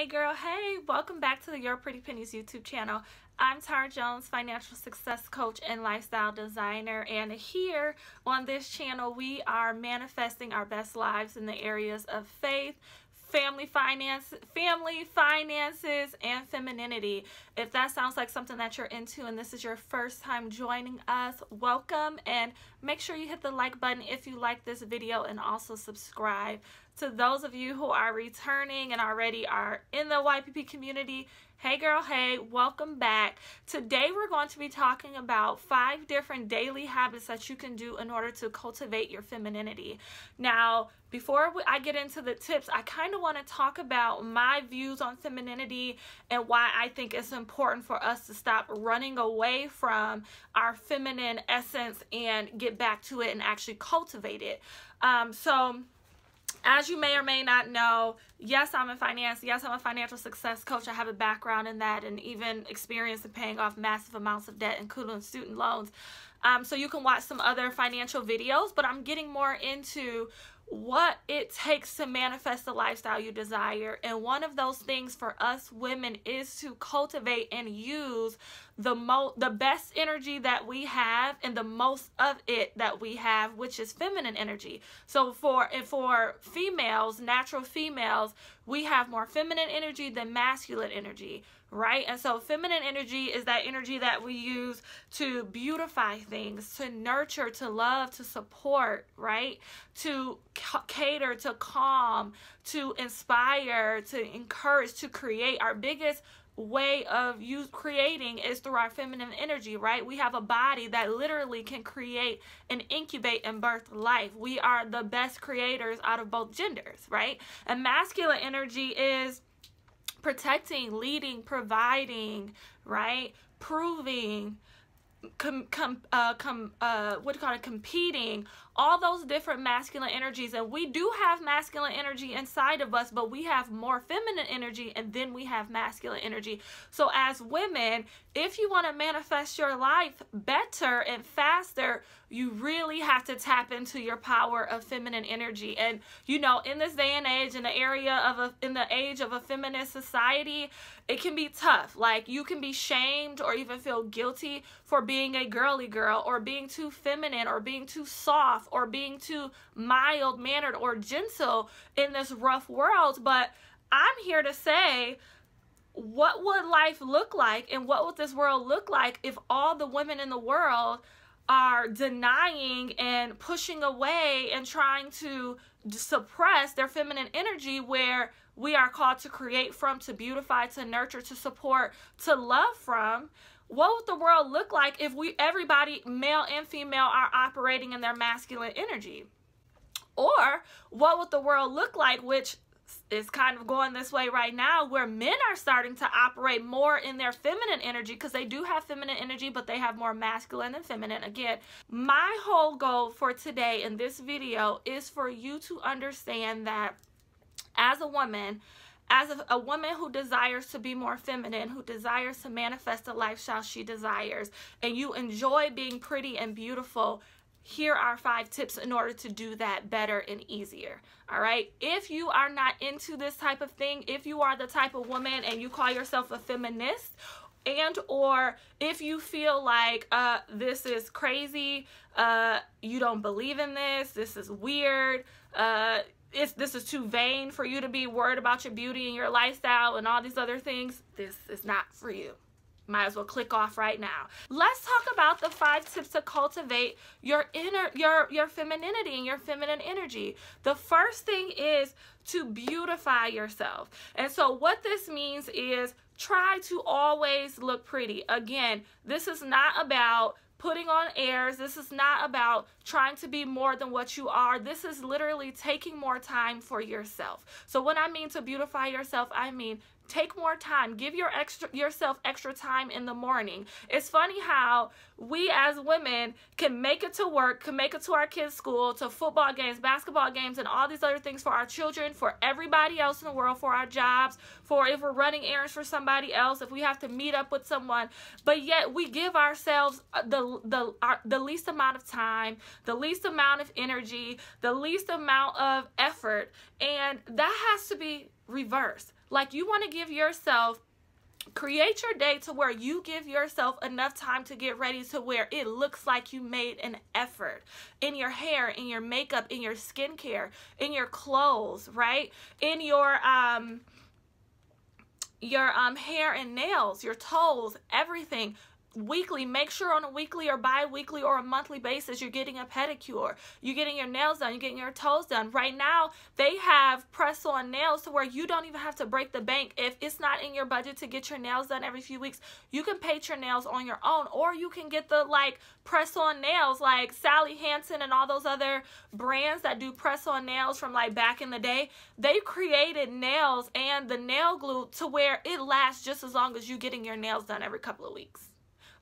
Hey girl, hey, welcome back to the Your Pretty Pennies YouTube channel. I'm Tara Jones, financial success coach and lifestyle designer, and here on this channel we are manifesting our best lives in the areas of faith, family finances, and femininity. If that sounds like something that you're into and this is your first time joining us, welcome, and make sure you hit the like button if you like this video, and also subscribe. To those of you who are returning and already are in the YPP community, hey girl, hey, welcome back. Today we're going to be talking about 5 different daily habits that you can do in order to cultivate your femininity. Now, before I get into the tips, I kind of want to talk about my views on femininity and why I think it's important for us to stop running away from our feminine essence and get back to it and actually cultivate it. As you may or may not know, yes, I'm in finance. Yes, I'm a financial success coach. I have a background in that and even experience in paying off massive amounts of debt, including student loans. So you can watch some other financial videos, but I'm getting more into what it takes to manifest the lifestyle you desire. And one of those things for us women is to cultivate and use the best energy that we have and the most of it that we have, which is feminine energy. So for females, natural females, we have more feminine energy than masculine energy, right? And so feminine energy is that energy that we use to beautify things, to nurture, to love, to support, right? To cater, to calm, to inspire, to encourage, to create. Our biggest way of creating is through our feminine energy, right? We have a body that literally can create and incubate and birth life. We are the best creators out of both genders, right? And masculine energy is protecting, leading, providing, right? Proving, competing, all those different masculine energies. And we do have masculine energy inside of us, but we have more feminine energy, and then we have masculine energy. So as women, if you want to manifest your life better and faster, you really have to tap into your power of feminine energy. And you know, in this day and age, in the age of a feminist society, it can be tough. Like, you can be shamed or even feel guilty for being a girly girl, or being too feminine, or being too soft, or being too mild-mannered or gentle in this rough world. But I'm here to say, what would life look like, and what would this world look like if all the women in the world are denying and pushing away and trying to suppress their feminine energy, where we are called to create from, to beautify, to nurture, to support, to love from? What would the world look like if everybody, male and female, are operating in their masculine energy? Or what would the world look like, which is kind of going this way right now, where men are starting to operate more in their feminine energy, because they do have feminine energy, but they have more masculine and feminine. Again, my whole goal for today in this video is for you to understand that as a woman, as a woman who desires to be more feminine, who desires to manifest the lifestyle she desires, and you enjoy being pretty and beautiful, here are 5 tips in order to do that better and easier. All right? If you are not into this type of thing, if you are the type of woman and you call yourself a feminist, and or if you feel like this is crazy, you don't believe in this, this is weird, this is too vain for you to be worried about your beauty and your lifestyle and all these other things, this is not for you. Might as well click off right now. Let's talk about the 5 tips to cultivate your femininity and your feminine energy. The first thing is to beautify yourself. And so what this means is try to always look pretty. Again, this is not about putting on airs. This is not about trying to be more than what you are. This is literally taking more time for yourself. So when I mean to beautify yourself, I mean take more time. Give yourself extra time in the morning. It's funny how we as women can make it to work, can make it to our kids' school, to football games, basketball games, and all these other things for our children, for everybody else in the world, for our jobs, for if we're running errands for somebody else, if we have to meet up with someone. But yet we give ourselves the least amount of time, the least amount of energy, the least amount of effort. And that has to be reversed. Like, you want to give yourself, create your day to where you give yourself enough time to get ready to where it looks like you made an effort in your hair, in your makeup, in your skincare, in your clothes, right? In your hair and nails, your toes, everything. Weekly, make sure on a weekly or bi-weekly or a monthly basis you're getting a pedicure, you're getting your nails done, you're getting your toes done. Right now they have press-on nails to where you don't even have to break the bank. If it's not in your budget to get your nails done every few weeks, you can paint your nails on your own, or you can get the like press-on nails like Sally Hansen and all those other brands that do press-on nails from like back in the day. They created nails and the nail glue to where it lasts just as long as you getting your nails done every couple of weeks.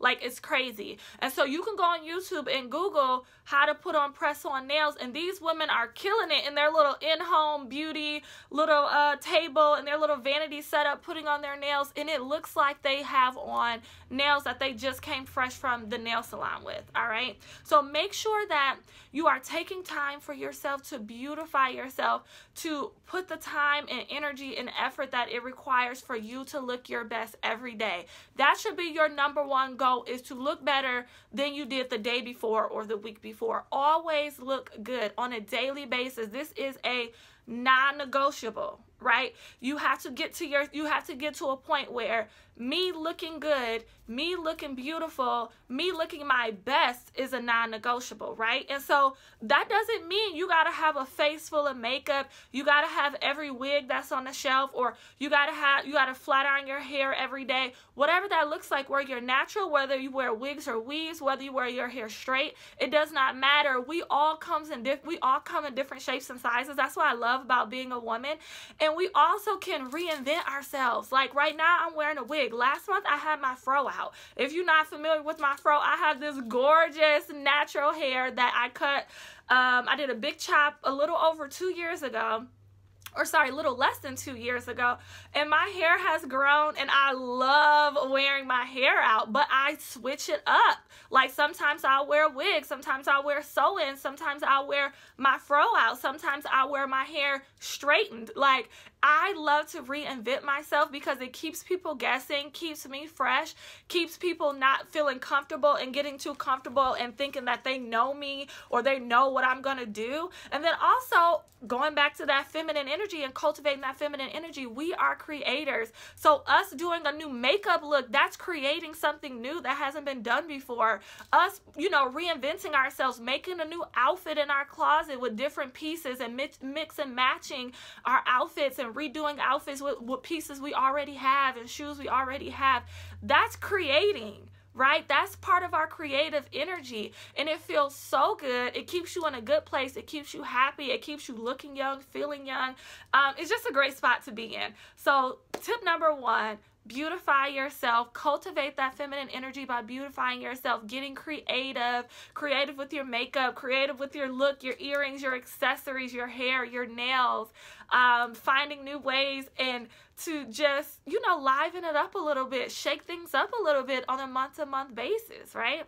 Like, it's crazy. And so you can go on YouTube and Google how to put on press-on nails, and these women are killing it in their little in-home beauty little table and their little vanity setup, putting on their nails, and it looks like they have on nails that they just came fresh from the nail salon with. All right, so make sure that you are taking time for yourself to beautify yourself, to put the time and energy and effort that it requires for you to look your best every day. That should be your number one goal, is to look better than you did the day before or the week before. Always look good on a daily basis. This is a non-negotiable, right? You have to get to a point where me looking good, me looking beautiful, me looking my best is a non-negotiable, right? And so that doesn't mean you gotta have a face full of makeup, you gotta have every wig that's on the shelf, or you gotta flat iron your hair every day. Whatever that looks like, where you're natural, whether you wear wigs or weaves, whether you wear your hair straight, it does not matter. We all come in different shapes and sizes. That's what I love about being a woman. And we also can reinvent ourselves. Like right now, I'm wearing a wig. Last month, I had my fro out. If you're not familiar with my fro, I have this gorgeous natural hair that I cut. I did a big chop a little over 2 years ago. Or sorry, a little less than 2 years ago. And my hair has grown, and I love wearing my hair out, but I switch it up. Like sometimes I'll wear a wig, sometimes I'll wear sew-in, sometimes I'll wear my fro out, sometimes I'll wear my hair straightened. Like, I love to reinvent myself because it keeps people guessing, keeps me fresh, keeps people not feeling comfortable and getting too comfortable and thinking that they know me or they know what I'm gonna do. And then also going back to that feminine energy and cultivating that feminine energy, we are creators. So us doing a new makeup look, that's creating something new that hasn't been done before. Us, you know, reinventing ourselves, making a new outfit in our closet with different pieces and mix and matching our outfits and redoing outfits with pieces we already have and shoes we already have. That's creating, right? That's part of our creative energy, and it feels so good. It keeps you in a good place. It keeps you happy. It keeps you looking young, feeling young. It's just a great spot to be in. So tip number one, beautify yourself, cultivate that feminine energy by beautifying yourself, getting creative, creative with your makeup, creative with your look, your earrings, your accessories, your hair, your nails, finding new ways and to just, you know, liven it up a little bit, shake things up a little bit on a month-to-month basis, right?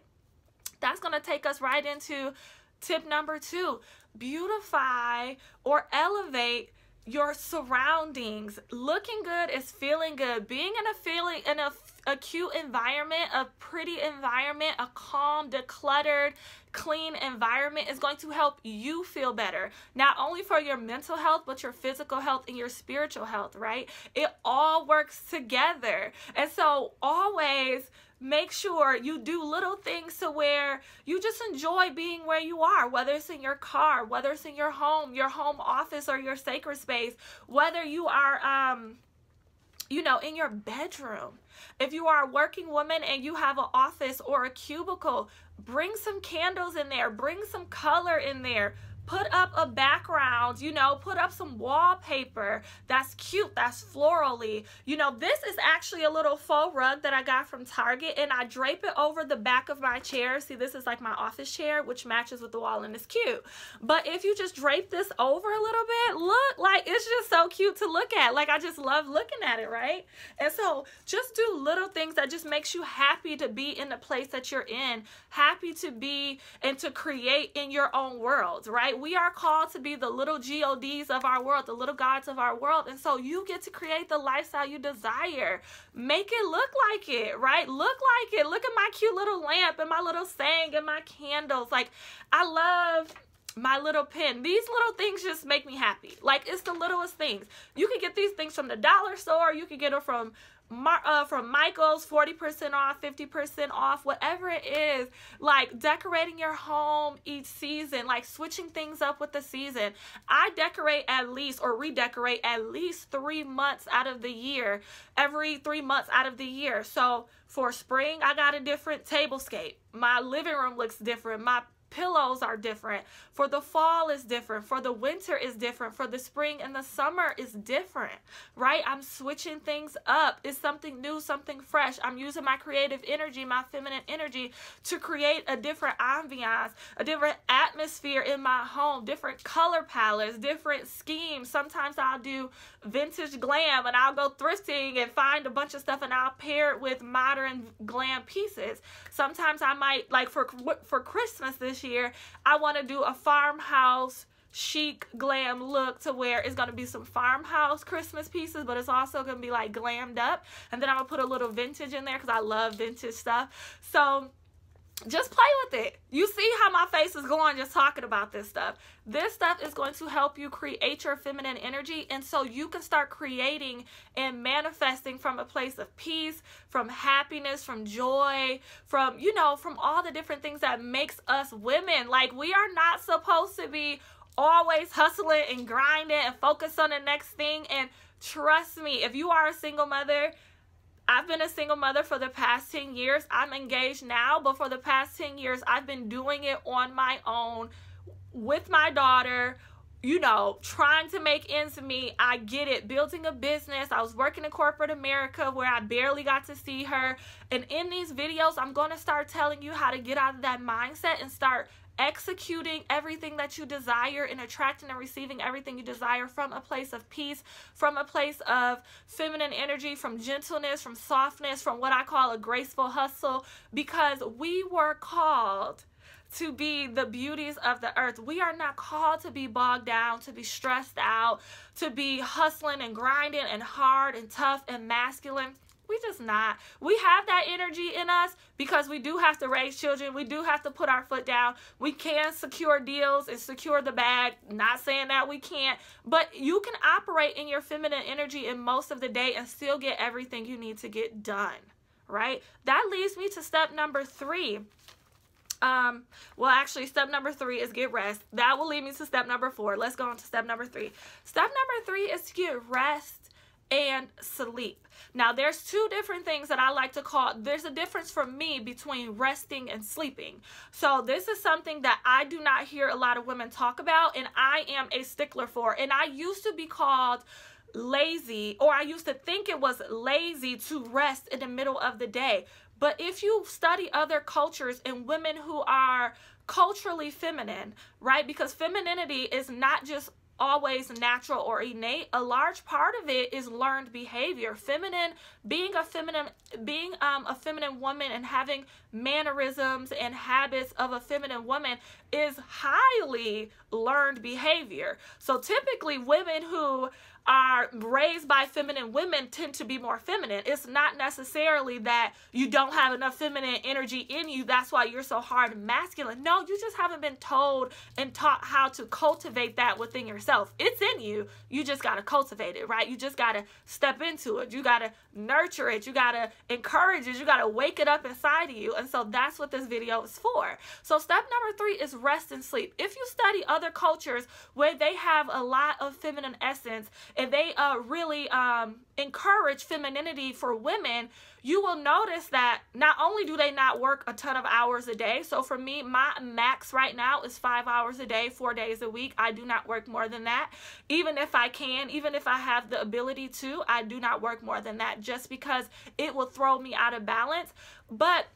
That's going to take us right into tip number two, beautify or elevate your surroundings. Looking good is feeling good. Being in a cute environment, a pretty environment, a calm, decluttered, clean environment is going to help you feel better, not only for your mental health, but your physical health and your spiritual health, right? It all works together. And so always make sure you do little things to where you just enjoy being where you are, whether it's in your car, whether it's in your home office or your sacred space, whether you are, you know, in your bedroom. If you are a working woman and you have an office or a cubicle, bring some candles in there, bring some color in there. Put up a background, you know, put up some wallpaper that's cute, that's florally. You know, this is actually a little faux rug that I got from Target, and I drape it over the back of my chair. See, this is like my office chair, which matches with the wall, and it's cute. But if you just drape this over a little bit, look, like, it's just so cute to look at. Like, I just love looking at it, right? And so just do little things that just makes you happy to be in the place that you're in, happy to be and to create in your own world, right? we are called to be the little gods of our world, the little gods of our world. And so you get to create the lifestyle you desire. Make it look like it, right? Look like it. Look at my cute little lamp and my little saying and my candles. Like, I love my little pen. These little things just make me happy. Like, it's the littlest things. You can get these things from the dollar store. You can get them from Michael's, 40% off, 50% off, whatever it is. Like, decorating your home each season, like switching things up with the season. I decorate at least, or redecorate at least 3 months out of the year, every 3 months out of the year. So for spring, I got a different table scape. My living room looks different. My pillows are different. For the fall is different. For the winter is different. For the spring and the summer is different, right? I'm switching things up. It's something new, something fresh. I'm using my creative energy, my feminine energy, to create a different ambiance, a different atmosphere in my home, different color palettes, different schemes. Sometimes I'll do vintage glam and I'll go thrifting and find a bunch of stuff and I'll pair it with modern glam pieces. Sometimes I might, like for Christmas this year, I want to do a farmhouse chic glam look, to where it's going to be some farmhouse Christmas pieces, but it's also going to be like glammed up, and then I'm going to put a little vintage in there because I love vintage stuff. So just play with it. You see how my face is going just talking about this stuff. This stuff is going to help you create your feminine energy, and so you can start creating and manifesting from a place of peace, from happiness, from joy, from, you know, from all the different things that makes us women. Like, we are not supposed to be always hustling and grinding and focus on the next thing. And trust me, if you are a single mother, I've been a single mother for the past 10 years. I'm engaged now, but for the past 10 years, I've been doing it on my own with my daughter, you know, trying to make ends meet. I get it. Building a business. I was working in corporate America where I barely got to see her. And in these videos, I'm going to start telling you how to get out of that mindset and start executing everything that you desire and attracting and receiving everything you desire from a place of peace, from a place of feminine energy, from gentleness, from softness, from what I call a graceful hustle, because we were called to be the beauties of the earth. We are not called to be bogged down, to be stressed out, to be hustling and grinding and hard and tough and masculine. We just not. We have that energy in us because we do have to raise children. We do have to put our foot down. We can secure deals and secure the bag. Not saying that we can't, but you can operate in your feminine energy in most of the day and still get everything you need to get done, right? That leads me to step number 3. Well, actually, step number 3 is get rest. That will lead me to step number 4. Let's go on to step number 3. Step number 3 is to get rest and sleep. Now, there's two different things that I like to call, there's a difference for me between resting and sleeping. So this is something that I do not hear a lot of women talk about, and I am a stickler for. And I used to be called lazy, or I used to think it was lazy to rest in the middle of the day. But if you study other cultures and women who are culturally feminine, right? Because femininity is not just always natural or innate. A large part of it is learned behavior. Being a feminine woman and having mannerisms and habits of a feminine woman is highly learned behavior. So typically women who are raised by feminine women tend to be more feminine. It's not necessarily that you don't have enough feminine energy in you, that's why you're so hard and masculine. No, you just haven't been told and taught how to cultivate that within yourself. It's in you. You just got to cultivate it, right? You just got to step into it. You got to nurture it. You got to encourage it. You got to wake it up inside of you. And so that's what this video is for. So step number 3 is rest and sleep. If you study other cultures where they have a lot of feminine essence, and they really encourage femininity for women, you will notice that not only do they not work a ton of hours a day. So for me, my max right now is 5 hours a day, 4 days a week. I do not work more than that. Even if I can, even if I have the ability to, I do not work more than that, just because it will throw me out of balance. But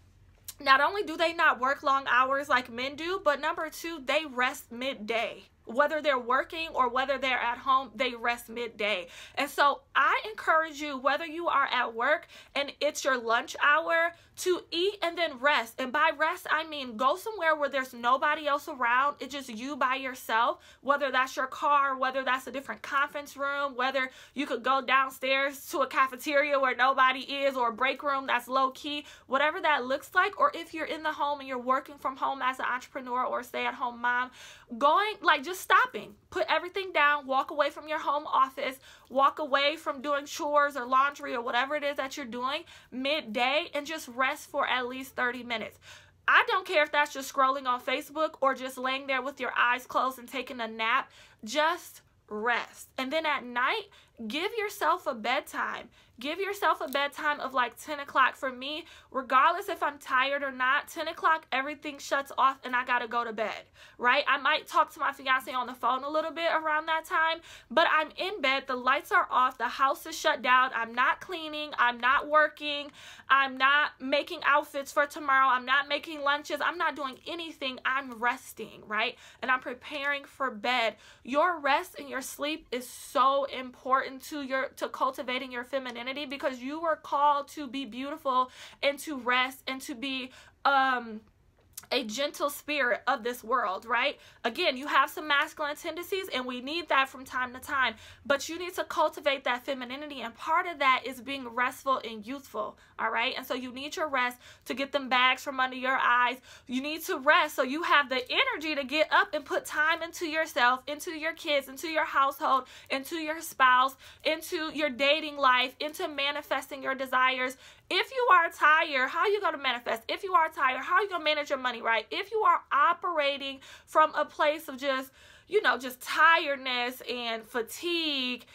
not only do they not work long hours like men do, but number 2, they rest midday. whether they're working or whether they're at home, they rest midday. And so I encourage you, whether you are at work and it's your lunch hour, to eat and then rest. And by rest, I mean go somewhere where there's nobody else around. It's just you by yourself, whether that's your car, whether that's a different conference room, whether you could go downstairs to a cafeteria where nobody is, or a break room that's low key, whatever that looks like. Or if you're in the home and you're working from home as an entrepreneur or stay-at-home mom, going, like, just stopping, put everything down, walk away from your home office, walk away from doing chores or laundry or whatever it is that you're doing midday, and just rest for at least 30 minutes. I don't care if that's just scrolling on Facebook or just laying there with your eyes closed and taking a nap. Just rest. And then at night, give yourself a bedtime. Give yourself a bedtime of like 10 o'clock. For me, regardless if I'm tired or not, 10 o'clock, everything shuts off and I gotta go to bed, right? I might talk to my fiance on the phone a little bit around that time, but I'm in bed, the lights are off, the house is shut down, I'm not cleaning, I'm not working, I'm not making outfits for tomorrow, I'm not making lunches, I'm not doing anything, I'm resting, right? And I'm preparing for bed. Your rest and your sleep is so important to cultivating your femininity, because you were called to be beautiful and to rest and to be a gentle spirit of this world, right? Again, you have some masculine tendencies and we need that from time to time, but you need to cultivate that femininity, and part of that is being restful and youthful, all right? And so you need your rest to get them bags from under your eyes. You need to rest so you have the energy to get up and put time into yourself, into your kids, into your household, into your spouse, into your dating life, into manifesting your desires. If you are tired, how are you going to manifest? If you are tired, how are you going to manage your money, right? If you are operating from a place of just, you know, just tiredness and fatigue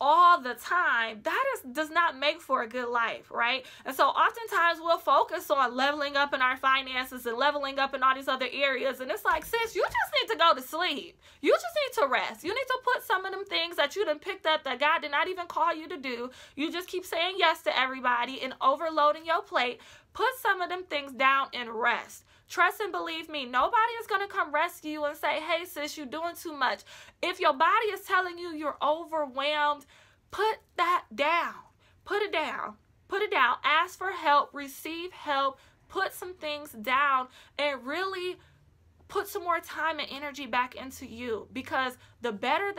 all the time, that does not make for a good life, right? And so oftentimes we'll focus on leveling up in our finances and leveling up in all these other areas, and it's like, sis, you just need to go to sleep. You just need to rest. You need to put some of them things that you done picked up that God did not even call you to do. You just keep saying yes to everybody and overloading your plate. Put some of them things down and rest. Trust and believe me, nobody is going to come rescue you and say, hey, sis, you're doing too much. If your body is telling you you're overwhelmed, put that down. Put it down. Put it down. Ask for help. Receive help. Put some things down and really put some more time and energy back into you, because the better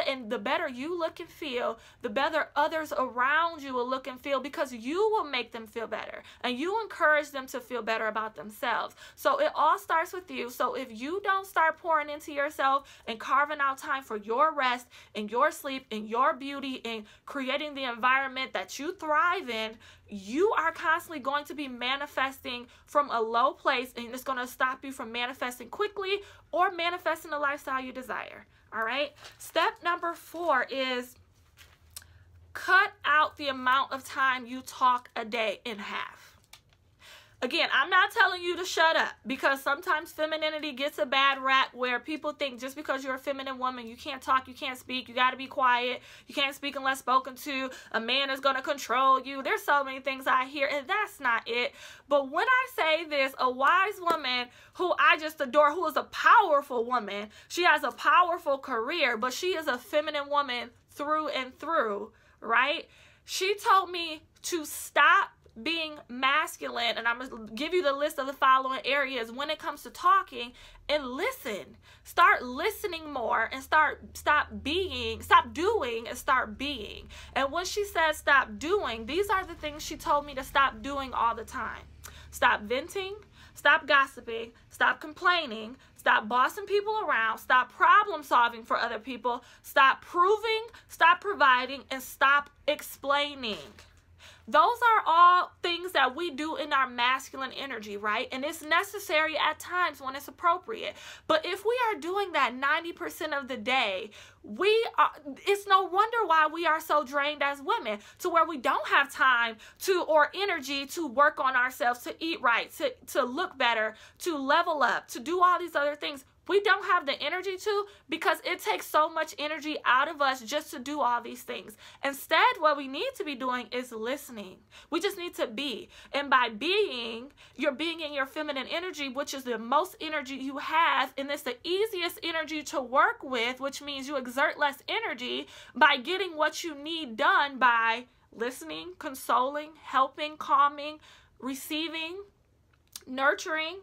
you look and feel, the better others around you will look and feel, because you will make them feel better and you encourage them to feel better about themselves. So it all starts with you. So if you don't start pouring into yourself and carving out time for your rest and your sleep and your beauty and creating the environment that you thrive in, you are constantly going to be manifesting from a low place, and it's going to stop you from manifesting quickly or manifesting the lifestyle you desire. All right. Step number 4 is cut out the amount of time you talk a day in half. Again, I'm not telling you to shut up, because sometimes femininity gets a bad rap where people think just because you're a feminine woman, you can't talk, you can't speak, you got to be quiet, you can't speak unless spoken to, a man is going to control you. There's so many things I hear, and that's not it. But when I say this, a wise woman who I just adore, who is a powerful woman, she has a powerful career, but she is a feminine woman through and through, right? She told me to stop being masculine, and I'm going to give you the list of the following areas when it comes to talking, and listen. Start listening more and stop doing and start being. And when she says stop doing, these are the things she told me to stop doing all the time. Stop venting, stop gossiping, stop complaining, stop bossing people around, stop problem solving for other people, stop proving, stop providing, and stop explaining. Those are all things that we do in our masculine energy, right? And it's necessary at times when it's appropriate. But if we are doing that 90% of the day, it's no wonder why we are so drained as women, to where we don't have time to, or energy to, work on ourselves, to eat right, to look better, to level up, to do all these other things. we don't have the energy to, because it takes so much energy out of us just to do all these things. Instead, what we need to be doing is listening. We just need to be. And by being, you're being in your feminine energy, which is the most energy you have, and it's the easiest energy to work with, which means you exert less energy by getting what you need done by listening, consoling, helping, calming, receiving, nurturing,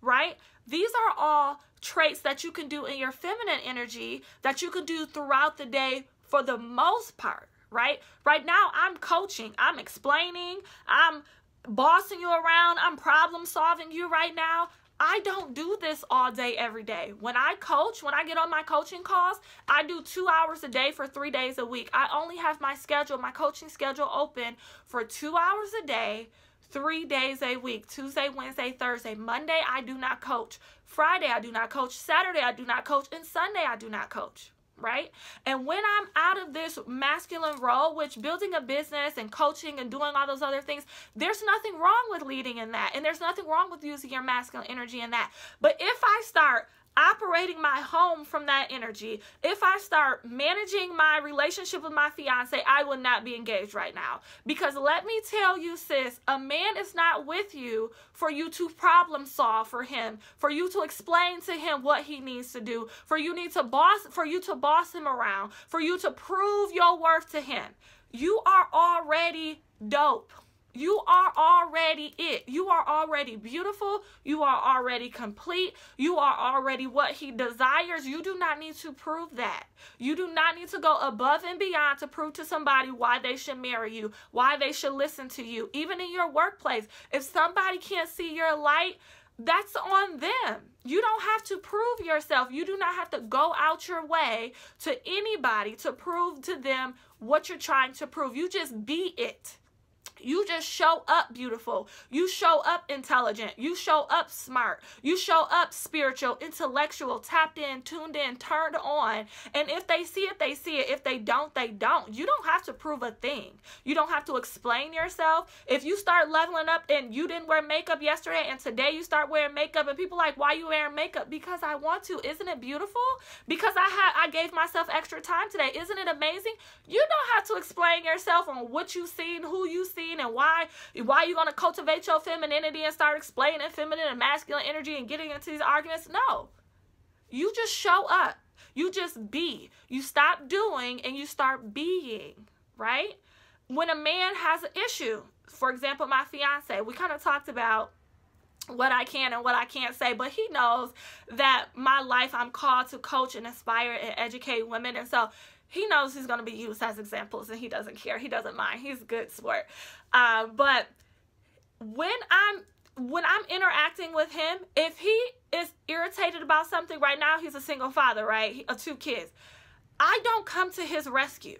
right? These are all traits that you can do in your feminine energy that you can do throughout the day for the most part, right? Right now, I'm coaching, I'm explaining, I'm bossing you around, I'm problem solving you right now. I don't do this all day, every day. When I coach, when I get on my coaching calls, I do 2 hours a day for 3 days a week. I only have my schedule, my coaching schedule open for 2 hours a day, 3 days a week, Tuesday, Wednesday, Thursday. Monday, I do not coach. Friday, I do not coach. Saturday, I do not coach. And Sunday, I do not coach, right? And when I'm out of this masculine role, which building a business and coaching and doing all those other things, there's nothing wrong with leading in that. And there's nothing wrong with using your masculine energy in that. But if I start operating my home from that energy, if I start managing my relationship with my fiance, I will not be engaged right now. Because let me tell you, sis, a man is not with you for you to problem solve for him, for you to explain to him what he needs to do, for you to boss him around, for you to prove your worth to him. You are already dope. You are already it. You are already beautiful. You are already complete. You are already what he desires. You do not need to prove that. You do not need to go above and beyond to prove to somebody why they should marry you, why they should listen to you. Even in your workplace, if somebody can't see your light, that's on them. You don't have to prove yourself. You do not have to go out your way to anybody to prove to them what you're trying to prove. You just be it. You just show up beautiful. You show up intelligent. You show up smart. You show up spiritual, intellectual, tapped in, tuned in, turned on. And if they see it, they see it. If they don't, they don't. You don't have to prove a thing. You don't have to explain yourself. If you start leveling up and you didn't wear makeup yesterday and today you start wearing makeup and people are like, why are you wearing makeup? Because I want to. Isn't it beautiful? Because I gave myself extra time today. Isn't it amazing? You don't have to explain yourself on what you've seen, who you see, and why you're going to cultivate your femininity and start explaining feminine and masculine energy and getting into these arguments. No, you just show up. You just be. You stop doing and you start being, right? When a man has an issue, for example, my fiance, we kind of talked about what I can and what I can't say, but he knows that my life, I'm called to coach and inspire and educate women. And so he knows he's going to be used as examples, and he doesn't care. He doesn't mind. He's a good sport. But when I'm interacting with him, if he is irritated about something, right now he's a single father, right, of 2 kids, I don't come to his rescue.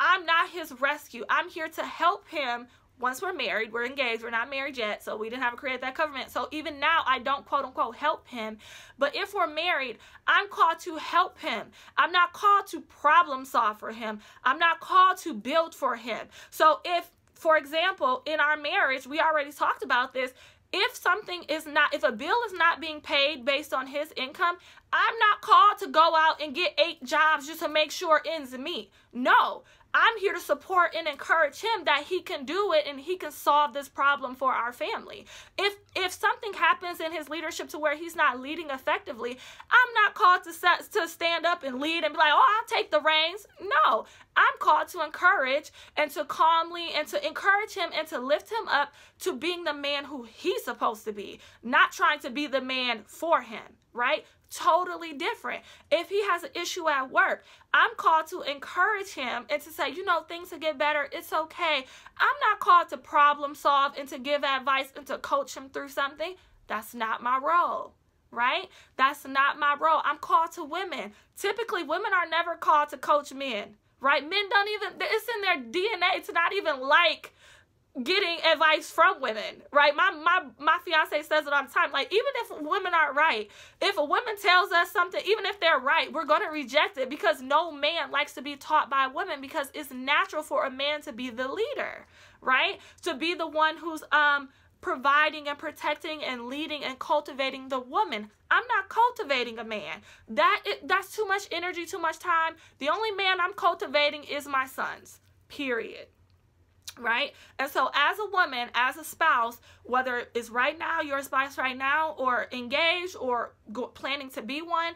I'm not his rescue. I'm here to help him. Once we're married, we're engaged, we're not married yet, so we didn't have a create that covenant. So even now, I don't quote-unquote help him. But if we're married, I'm called to help him. I'm not called to problem solve for him. I'm not called to build for him. So if, for example, in our marriage, we already talked about this, if something is not, if a bill is not being paid based on his income, I'm not called to go out and get 8 jobs just to make sure ends meet. No. I'm here to support and encourage him that he can do it and he can solve this problem for our family. If something happens in his leadership to where he's not leading effectively, I'm not called to stand up and lead and be like, oh, I'll take the reins. No, I'm called to encourage and to calmly and to encourage him and to lift him up to being the man who he's supposed to be, not trying to be the man for him, right? Totally different. If he has an issue at work, I'm called to encourage him and to say, you know, things will get better. It's okay. I'm not called to problem solve and to give advice and to coach him through something. That's not my role, right? That's not my role. I'm called to women. Typically, women are never called to coach men, right? Men don't even, it's in their DNA to not even like getting advice from women, right? My fiance says it all the time. Like, even if women aren't right, if a woman tells us something, even if they're right, we're going to reject it because no man likes to be taught by women, because it's natural for a man to be the leader, right? To be the one who's providing and protecting and leading and cultivating the woman. I'm not cultivating a man. That's too much energy, too much time. The only man I'm cultivating is my sons, period. Right? And so as a woman, as a spouse, whether it's right now, you're a spouse right now, or engaged, or planning to be one,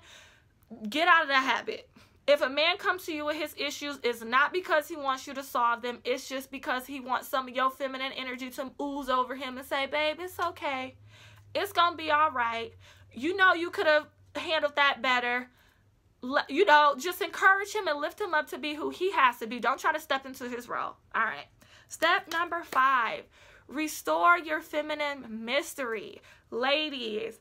get out of that habit. If a man comes to you with his issues, it's not because he wants you to solve them. It's just because he wants some of your feminine energy to ooze over him and say, babe, it's okay. It's going to be all right. You know you could have handled that better. You know, just encourage him and lift him up to be who he has to be. Don't try to step into his role. All right. Step number 5, restore your feminine mystery. Ladies,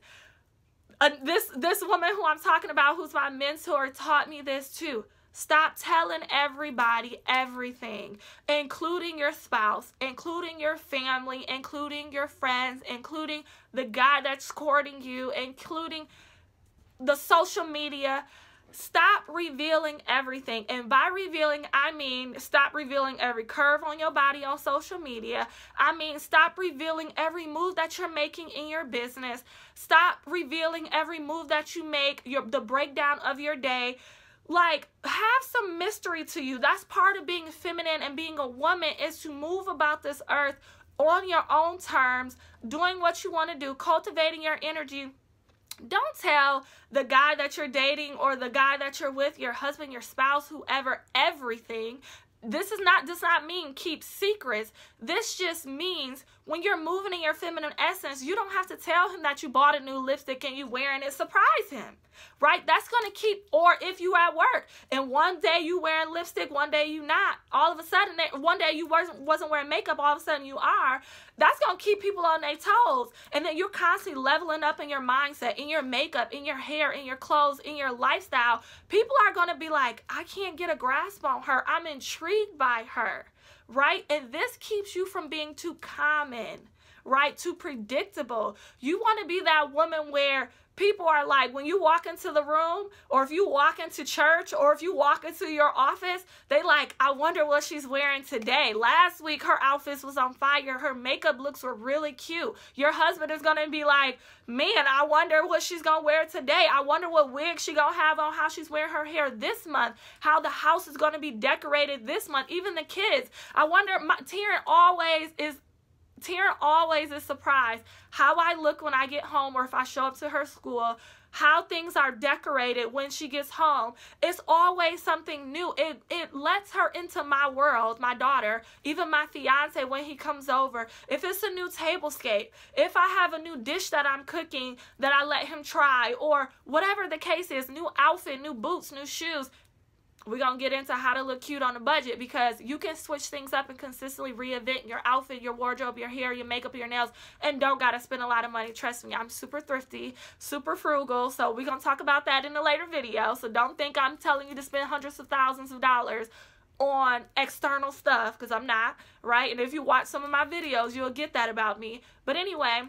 this woman who I'm talking about, who's my mentor, taught me this too. Stop telling everybody everything, including your spouse, including your family, including your friends, including the guy that's courting you, including the social media. Stop revealing everything. And by revealing, I mean stop revealing every curve on your body on social media. I mean stop revealing every move that you're making in your business. Stop revealing every move that you make, the breakdown of your day. Like, have some mystery to you. That's part of being feminine and being a woman, is to move about this earth on your own terms, doing what you want to do, cultivating your energy. Don't tell the guy that you're dating or the guy that you're with, your husband, your spouse, whoever, everything. This does not mean keep secrets. This just means when you're moving in your feminine essence, you don't have to tell him that you bought a new lipstick and you're wearing it. Surprise him, right? That's going to keep, or if you're at work and one day you wearing lipstick, one day you not, all of a sudden, one day you wasn't wearing makeup, all of a sudden you are. That's going to keep people on their toes. And then you're constantly leveling up in your mindset, in your makeup, in your hair, in your clothes, in your lifestyle. People are going to be like, I can't get a grasp on her. I'm intrigued by her. Right? And this keeps you from being too common, right? Too predictable. You want to be that woman where people are like, when you walk into the room, or if you walk into church, or if you walk into your office, they like, I wonder what she's wearing today. Last week, her outfit was on fire. Her makeup looks were really cute. Your husband is going to be like, man, I wonder what she's going to wear today. I wonder what wig she's going to have on, how she's wearing her hair this month, how the house is going to be decorated this month, even the kids. I wonder, Taryn always is surprised how I look when I get home, or if I show up to her school, how things are decorated when she gets home. It's always something new. It lets her into my world, my daughter, even my fiance when he comes over. If it's a new table scape, if I have a new dish that I'm cooking that I let him try, or whatever the case is, new outfit, new boots, new shoes. We're going to get into how to look cute on a budget, because you can switch things up and consistently reinvent your outfit, your wardrobe, your hair, your makeup, your nails, and don't got to spend a lot of money. Trust me, I'm super thrifty, super frugal, so we're going to talk about that in a later video. So don't think I'm telling you to spend hundreds of thousands of dollars on external stuff, because I'm not, right? And if you watch some of my videos, you'll get that about me. But anyway,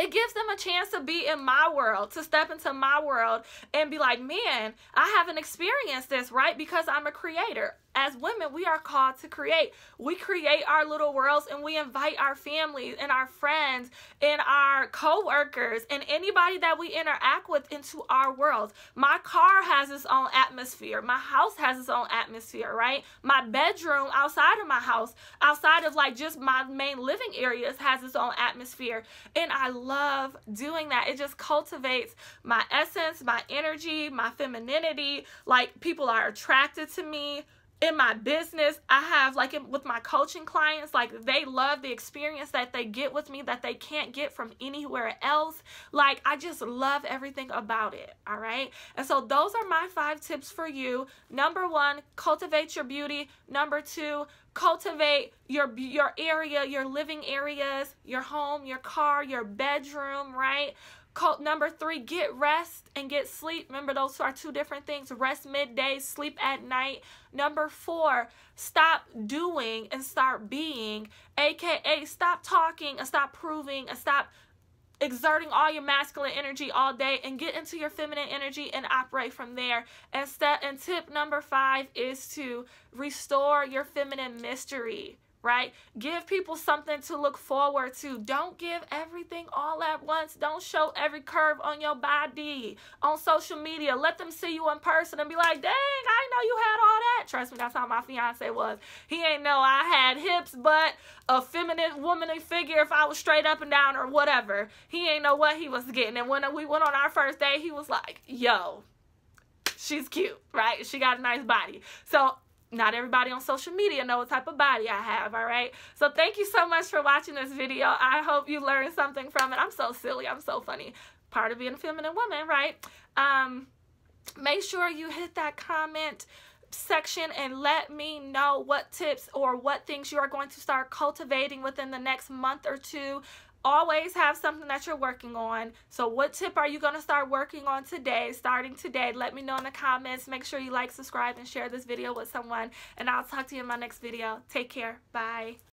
it gives them a chance to be in my world, to step into my world and be like, man, I haven't experienced this, right? Because I'm a creator. As women, we are called to create. We create our little worlds, and we invite our families and our friends and our coworkers and anybody that we interact with into our worlds. My car has its own atmosphere. My house has its own atmosphere, right? My bedroom outside of my house, outside of like just my main living areas, has its own atmosphere. And I love doing that. It just cultivates my essence, my energy, my femininity. Like, people are attracted to me. In my business, I have, like, with my coaching clients, like, they love the experience that they get with me that they can't get from anywhere else. Like, I just love everything about it, all right? And so those are my 5 tips for you. Number 1, cultivate your beauty. Number 2, cultivate your area, your living areas, your home, your car, your bedroom, right? Number 3, get rest and get sleep. Remember, those are 2 different things. Rest midday, sleep at night. Number 4, stop doing and start being, aka stop talking and stop proving and stop exerting all your masculine energy all day, and get into your feminine energy and operate from there. And tip number 5 is to restore your feminine mystery. right? Give people something to look forward to. Don't give everything all at once. Don't show every curve on your body on social media. Let them see you in person and be like, dang, I know you had all that. Trust me, that's how my fiance was. He ain't know I had hips, but a feminine, womanly figure if I was straight up and down or whatever. He ain't know what he was getting. And when we went on our first date, he was like, yo, she's cute, right? She got a nice body. So not everybody on social media know what type of body I have, all right? So thank you so much for watching this video. I hope you learned something from it. I'm so silly. I'm so funny. Part of being a feminine woman, right? Make sure you hit that comment section and let me know what tips or what things you are going to start cultivating within the next month or two. Always have something that you're working on. So what tip are you going to start working on today, starting today? Let me know in the comments. Make sure you like, subscribe, and share this video with someone. And I'll talk to you in my next video. Take care. Bye.